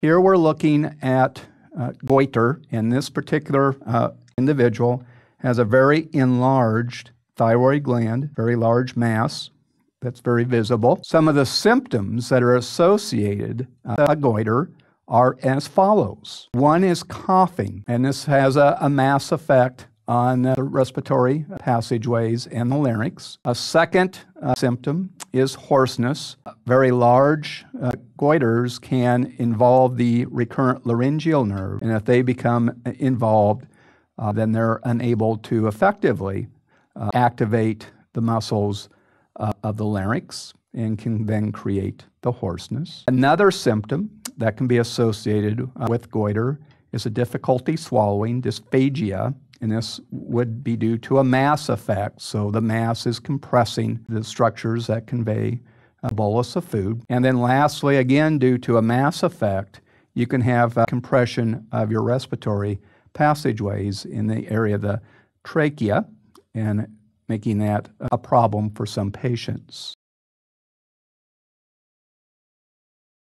Here we're looking at goiter, and this particular individual has a very enlarged thyroid gland, very large mass that's very visible. Some of the symptoms that are associated with goiter are as follows. One is coughing, and this has a mass effect on the respiratory passageways and the larynx. A second symptom is hoarseness. Very large goiters can involve the recurrent laryngeal nerve, and if they become involved, then they're unable to effectively activate the muscles of the larynx and can then create the hoarseness. Another symptom that can be associated with goiter is a difficulty swallowing, dysphagia, and this would be due to a mass effect. So the mass is compressing the structures that convey a bolus of food. And then lastly, again, due to a mass effect, you can have a compression of your respiratory passageways in the area of the trachea, and making that a problem for some patients.